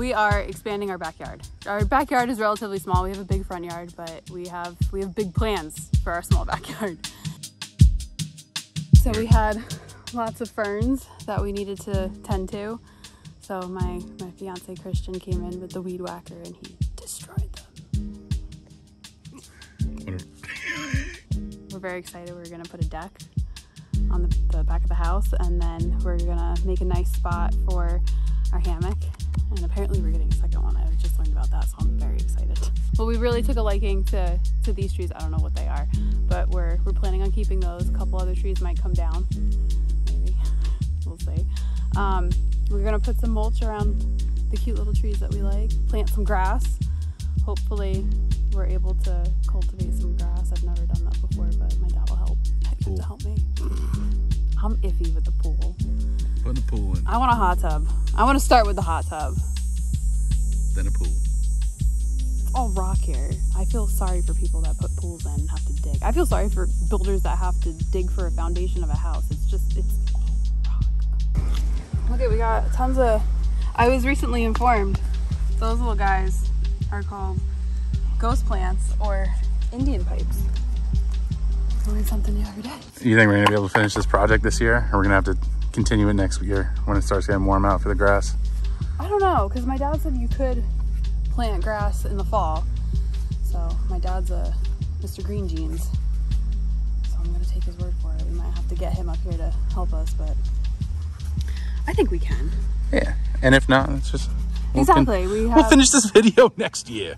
We are expanding our backyard. Our backyard is relatively small. We have a big front yard, but we have big plans for our small backyard. So we had lots of ferns that we needed to tend to. So my fiance Christian came in with the weed whacker and he destroyed them. We're very excited. We're gonna put a deck on the back of the house, and then we're gonna make a nice spot for our hammock, and apparently we're getting a second one. I just learned about that, so I'm very excited. Well, we really took a liking to these trees. I don't know what they are, but we're planning on keeping those. A couple other trees might come down, maybe, we'll see. We're gonna put some mulch around the cute little trees that we like, plant some grass. Hopefully we're able to cultivate some grass. I've never done that before, but my dad will help me. I'm iffy with the pool. Put the pool in. I want a hot tub. I want to start with the hot tub. Then a pool. It's all rock here. I feel sorry for people that put pools in and have to dig. I feel sorry for builders that have to dig for a foundation of a house. It's all rock. Okay, we got tons of... I was recently informed those little guys are called ghost plants or Indian pipes. I learn something new every day. You think we're gonna be able to finish this project this year, or we're gonna have to continue it next year when it starts getting warm out for the grass? I don't know, because my dad said you could plant grass in the fall. So my dad's a Mr. Green Jeans, so I'm gonna take his word for it. We might have to get him up here to help us, but I think we can. Yeah, and if not, it's just we'll finish this video next year.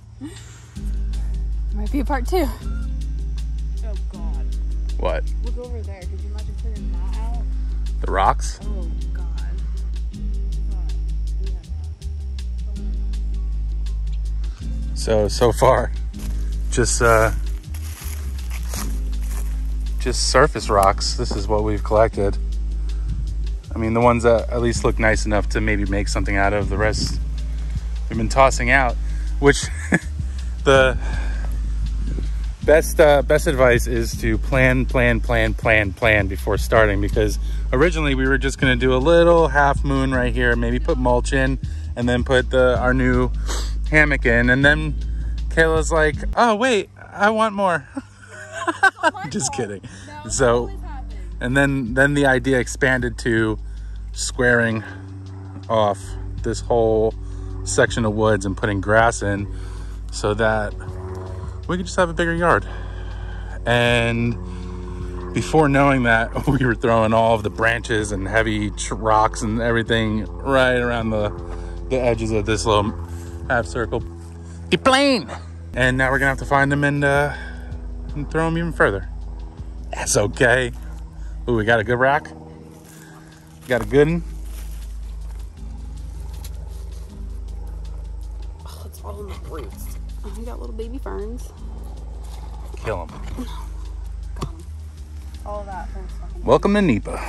Might be a part 2. Oh God. What? Look over there. Could you imagine putting that out? The rocks? Oh God. So far, just surface rocks. This is what we've collected. I mean, the ones that at least look nice enough to maybe make something out of. The rest we've been tossing out, which the best advice is to plan before starting, because originally we were just going to do a little half moon right here, maybe put mulch in, and then put our new hammock in, and then Kayla's like, oh wait, I want more. Just kidding. No, so and then the idea expanded to squaring off this whole section of woods and putting grass in so that we could just have a bigger yard. And before knowing that, we were throwing all of the branches and heavy rocks and everything right around the edges of this little half circle. Be plain! And now we're gonna have to find them and throw them even further. That's okay. Ooh, we got a good rock. We got a good one. Oh, it's all in the roots. Oh, we got little baby ferns. Kill them. Got them. All of that. Welcome to Nepa.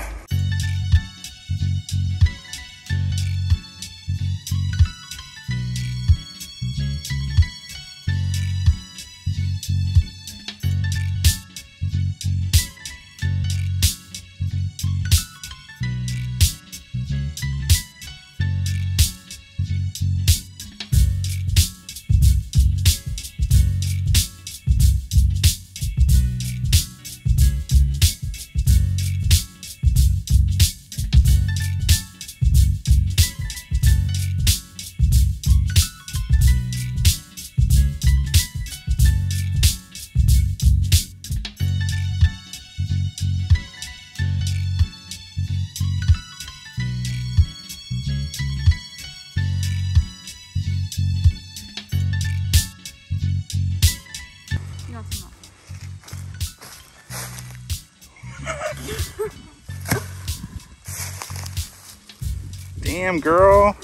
Damn, girl.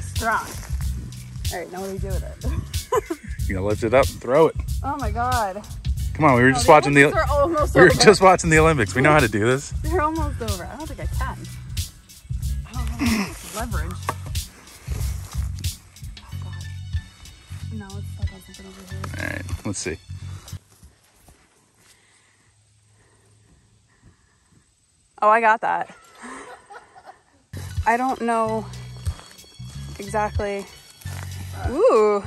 Strong. All right, now what do we do with it? You're gonna lift it up and throw it. Oh my God. Come on, we were just watching the Olympics. We know how to do this. They're almost over. I don't think I can. I don't have leverage. Oh God. No, it's stuck on something over here. All right, let's see. Oh, I got that. I don't know exactly. Ooh.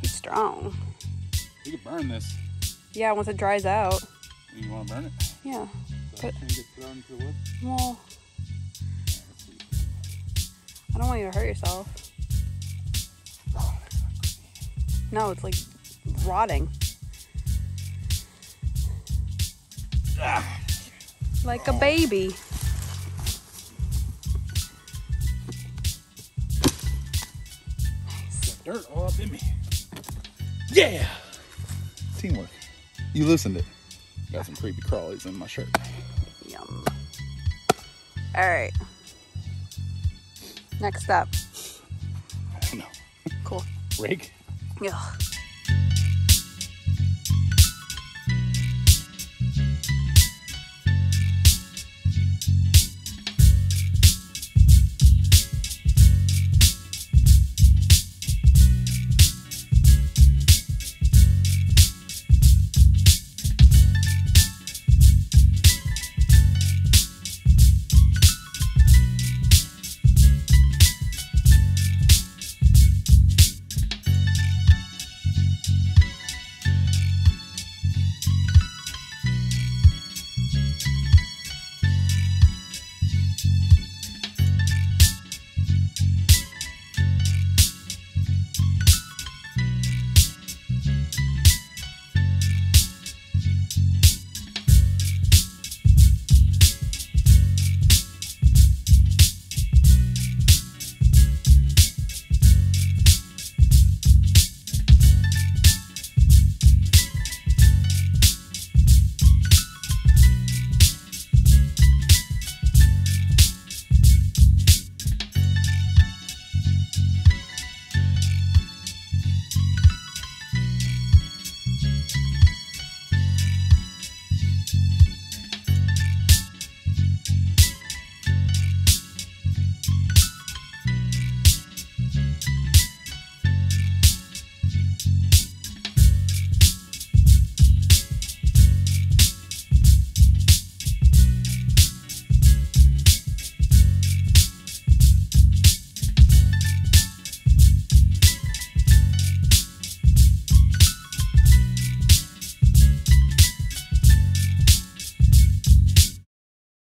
He's strong. You could burn this. Yeah, once it dries out. You want to burn it? Yeah. So it can get thrown into the wood? Well, I don't want you to hurt yourself. No, it's like rotting. Like a baby. Nice. Got dirt all up in me. Yeah! Teamwork. You loosened it. Got some creepy crawlies in my shirt. Yum. Alright. Next up. I don't know. Cool. Rig? Yeah.